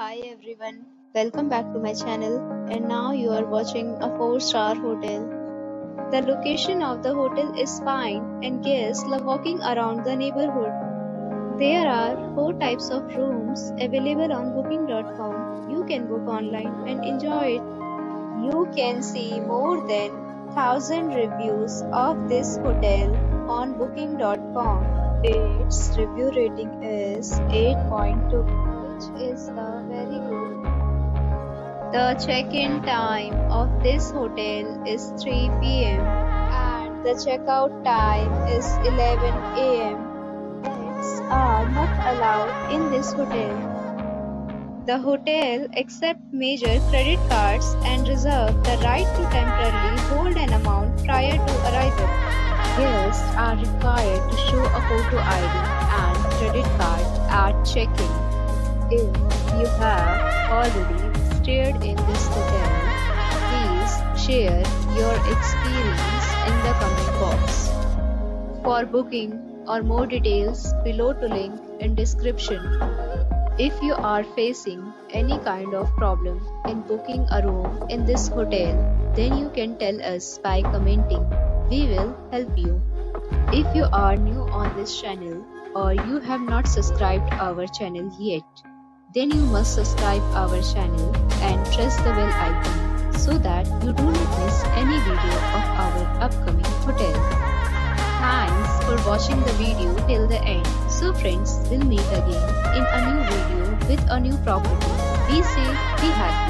Hi everyone, welcome back to my channel, and now you are watching a 4-star hotel. The location of the hotel is fine and guests love walking around the neighborhood. There are 4 types of rooms available on booking.com. You can book online and enjoy it. You can see more than 1,000 reviews of this hotel on booking.com. Its review rating is 8.2. Is the very good. The check-in time of this hotel is 3 p.m. and the check-out time is 11 a.m. Pets are not allowed in this hotel. The hotel accepts major credit cards and reserves the right to temporarily hold an amount prior to arrival. Guests are required to show a photo ID and credit card at check-in. If you have already stayed in this hotel, please share your experience in the comment box. For booking or more details, below to link in description. If you are facing any kind of problem in booking a room in this hotel, then you can tell us by commenting. We will help you. If you are new on this channel or you have not subscribed our channel yet, then you must subscribe our channel and press the bell icon so that you do not miss any video of our upcoming hotel. Thanks for watching the video till the end. So friends, we'll meet again in a new video with a new property. Be safe, be happy.